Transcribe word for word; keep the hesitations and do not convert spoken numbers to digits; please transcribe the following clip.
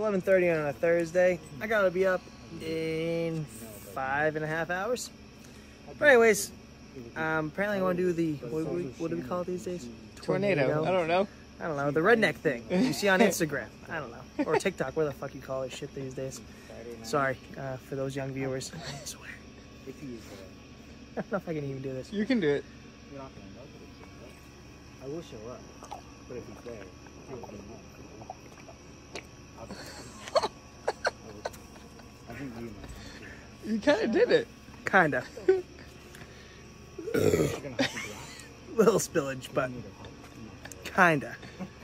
eleven thirty on a Thursday. I gotta be up in five and a half hours. But anyways, um, apparently I want to do the, what do, we, what do we call it these days? Tornado. Tornado. I don't know. I don't know, the redneck thing you see on Instagram. I don't know. Or TikTok, where the fuck you call it shit these days. Sorry uh, for those young viewers. I swear. I don't know if I can even do this. You can do it. You're not gonna know it. I will show up. But if he's there, I will be home. I think you might. You kind of did it. Kind of. Little spillage, but kind of.